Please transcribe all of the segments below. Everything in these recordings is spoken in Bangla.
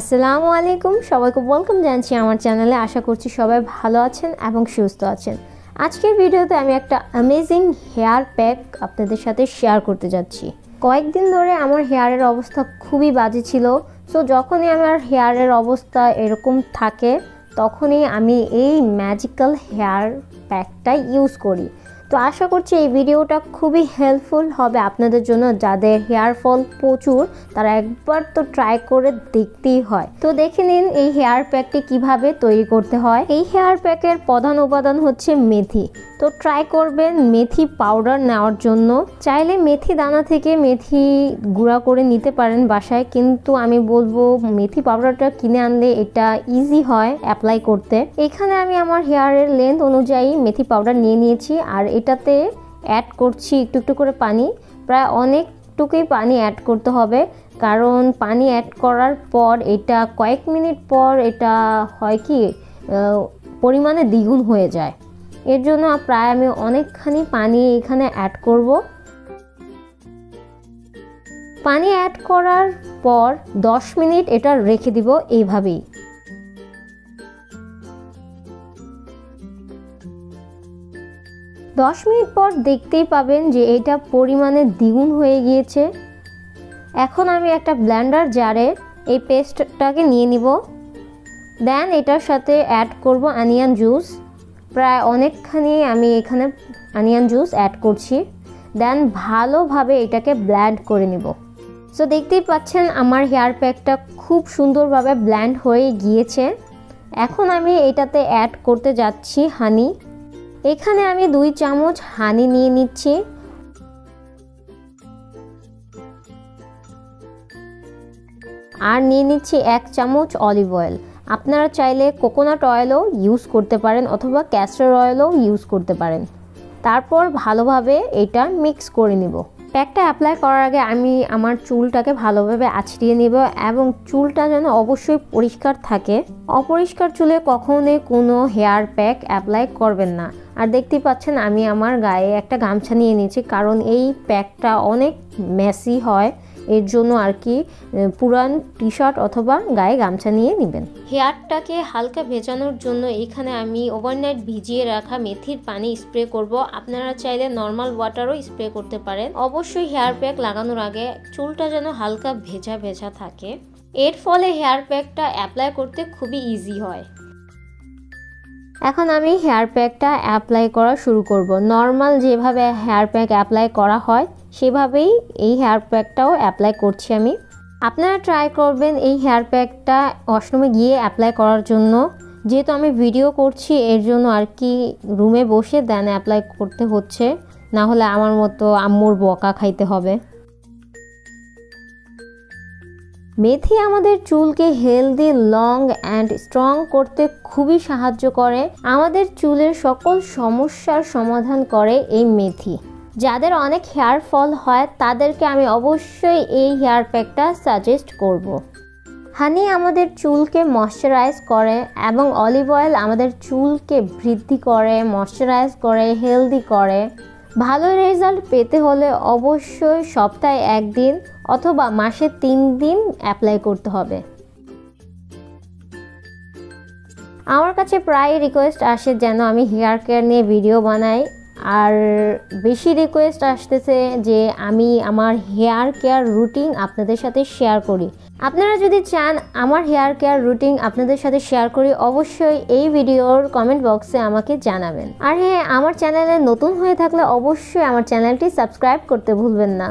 আসসালামু আলাইকুম সবাইকে ওয়েলকাম জানাচ্ছি আমার চ্যানেলে। আশা করছি সবাই ভালো আছেন এবং সুস্থ আছেন। আজকের ভিডিওতে আমি একটা অ্যামেজিং হেয়ার প্যাক আপনাদের সাথে শেয়ার করতে যাচ্ছি। কয়েকদিন ধরে আমার হেয়ারের অবস্থা খুবই বাজে ছিল। সো যখনই আমার হেয়ারের অবস্থা এরকম থাকে তখনই আমি এই ম্যাজিক্যাল হেয়ার প্যাকটা ইউজ করি। তো আশা করছি এই ভিডিওটা খুবই হেল্পফুল হবে আপনাদের জন্য। যাদের হেয়ার ফল প্রচুর তারা একবার তো ট্রাই করে দেখতেই হয়। তো দেখে নিন এই হেয়ার প্যাকটি কিভাবে তৈরি করতে হয়। এই হেয়ার প্যাকের প্রধান উপাদান হচ্ছে মেথি। তো ট্রাই করবেন মেথি পাউডার নেওয়ার জন্য। চাইলে মেথি দানা থেকে মেথি গুঁড়া করে নিতে পারেন বাসায়, কিন্তু আমি বলবো মেথি পাউডারটা কিনে আনলে এটা ইজি হয় অ্যাপ্লাই করতে। এখানে আমি আমার হেয়ারের লেন্থ অনুযায়ী মেথি পাউডার নিয়ে নিয়েছি, আর এটাতে অ্যাড করছি একটু একটু করে পানি। প্রায় অনেকটুকুই পানি অ্যাড করতে হবে, কারণ পানি অ্যাড করার পর এটা কয়েক মিনিট পর এটা হয় কি পরিমাণে দ্বিগুণ হয়ে যায়। এর জন্য প্রায় আমি অনেকখানি পানি এখানে অ্যাড করব। পানি অ্যাড করার পর 10 মিনিট এটা রেখে দিব এইভাবেই। দশ মিনিট পর দেখতেই পাবেন যে এটা পরিমাণে দ্বিগুণ হয়ে গিয়েছে। এখন আমি একটা ব্লেন্ডার জারে এই পেস্টটাকে নিয়ে নিব। দেন এটার সাথে অ্যাড করব অনিয়ন জুস। প্রায় অনেকখানি আমি এখানে অনিয়ন জুস অ্যাড করছি। দেন ভালোভাবে এটাকে ব্লেন্ড করে নেব। সো দেখতেই পাচ্ছেন আমার হেয়ার প্যাকটা খুব সুন্দরভাবে ব্লেন্ড হয়ে গিয়েছে। এখন আমি এটাতে অ্যাড করতে যাচ্ছি হানি। এখানে আমি 2 চামচ হানি নিয়ে নিচ্ছি। আর নিয়ে নিচ্ছি 1 চামচ অলিভ অয়েল। আপনারা চাইলে কোকোনাট অয়েলও ইউজ করতে পারেন অথবা ক্যাস্টর অয়েলও ইউজ করতে পারেন। তারপর ভালোভাবে এটা মিক্স করে নিব। প্যাকটা অ্যাপ্লাই করার আগে আমি আমার চুলটাকে ভালোভাবে আছড়িয়ে নেব, এবং চুলটা যেন অবশ্যই পরিষ্কার থাকে। অপরিষ্কার চুলে কখনোই কোনো হেয়ার প্যাক অ্যাপ্লাই করবেন না। আর দেখতেই পাচ্ছেন আমি আমার গায়ে একটা গামছা নিয়ে নিয়েছি, কারণ এই প্যাকটা অনেক মেসি হয়। এর জন্য আর কি পুরান টি শার্ট অথবা গায়ে গামছা নিয়ে নেবেন। হেয়ারটাকে হালকা ভেজানোর জন্য এখানে আমি ওভারনাইট ভিজিয়ে রাখা মেথির পানি স্প্রে করব। আপনারা চাইলে নর্মাল ওয়াটারও স্প্রে করতে পারেন। অবশ্যই হেয়ার প্যাক লাগানোর আগে চুলটা যেন হালকা ভেজা ভেজা থাকে, এর ফলে হেয়ার প্যাকটা অ্যাপ্লাই করতে খুবই ইজি হয়। এখন আমি হেয়ার প্যাকটা অ্যাপ্লাই করা শুরু করব। নর্মাল যেভাবে হেয়ার প্যাক অ্যাপ্লাই করা হয় সেভাবেই এই হেয়ার প্যাকটাও অ্যাপ্লাই করছি আমি। আপনারা ট্রাই করবেন এই হেয়ার প্যাকটা ওয়াশরুমে গিয়ে অ্যাপ্লাই করার জন্য। যেহেতু আমি ভিডিও করছি এর জন্য আর কি রুমে বসে দেন অ্যাপ্লাই করতে হচ্ছে, না হলে আমার মতো আম্মুর বকা খাইতে হবে। মেথি আমাদের চুলকে হেলদি, লং অ্যান্ড স্ট্রং করতে খুবই সাহায্য করে। আমাদের চুলের সকল সমস্যার সমাধান করে এই মেথি। যাদের অনেক হেয়ার ফল হয় তাদেরকে আমি অবশ্যই এই হেয়ার প্যাকটা সাজেস্ট করব। হানি আমাদের চুলকে ময়শ্চারাইজ করে এবং অলিভ অয়েল আমাদের চুলকে বৃদ্ধি করে, ময়শ্চারাইজ করে, হেলদি করে। ভালো রেজাল্ট পেতে হলে অবশ্যই সপ্তাহে 1 দিন অথবা মাসে 3 দিন অ্যাপ্লাই করতে হবে। আমার কাছে প্রায় রিকোয়েস্ট আসে যেন আমি হেয়ার কেয়ার নিয়ে ভিডিও বানাই, আর বেশি রিকোয়েস্ট আসতেছে যে আমি আমার হেয়ার কেয়ার রুটিন আপনাদের সাথে শেয়ার করি। আপনারা যদি চান আমার হেয়ার কেয়ার রুটিন আপনাদের সাথে শেয়ার করি, অবশ্যই এই ভিডিওর কমেন্ট বক্সে আমাকে জানাবেন। আর হ্যাঁ, আমার চ্যানেলে নতুন হয়ে থাকলে অবশ্যই আমার চ্যানেলটি সাবস্ক্রাইব করতে ভুলবেন না।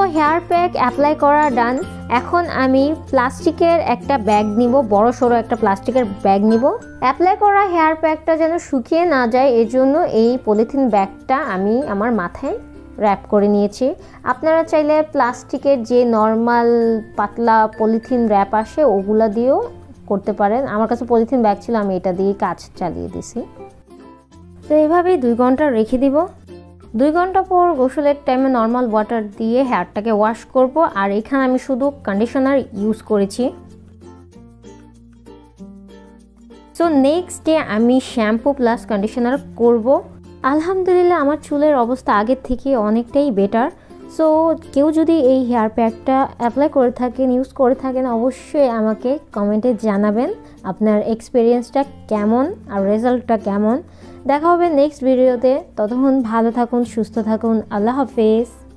तो हेयर पैक अप्लाई करा डान। एखन आमी प्लास्टिकेर एकटा बैग निबो, बड़ो सरो एकटा प्लास्टिकेर बैग निबो। अप्लाई करा हेयर पैकटा जेन शुकिये ना जाए एजोन्नो एई पलिथिन बैगटा आमी आमार माथाय रैप करे नियेछि। आपनारा चाइले प्लास्टिकेर जे नर्माल पातला पलिथिन रैप आसे ओगुला दियेओ करते पारेन। आमार काछे पलिथिन बैग छिलो, आमी एटा दिये काज चालिये दिछि। तो एइभाबेई 2 घंटा रेखे दिब। 2 घंटा पर गोसलेर टाइमे नर्माल वाटार दिए हेयारटाके वाश करब। और एखाने आमी शुधु कंडिशनार यूज करेछि। सो नेक्स्ट डे आमी शैम्पू प्लस कंडिशनार करब। आलহামদুলিল্লাহ आमार चुलेर अवस्था आगे थेके अनेकटाई बेटार। सो केउ जोदि एई हेयार पैकटा अप्लाई करे थाकेन, यूज करे थाकेन, अवश्यई आमाके कमेंटे जानाबेन आपनार एक्सपिरियेंसटा केमन आर रेजाल्टटा केमन। देखा होबे नेक्स्ट भिडियोते। ततक्षण भालो थाकुन, सुस्थ थाकुन। आल्लाह हाफेज।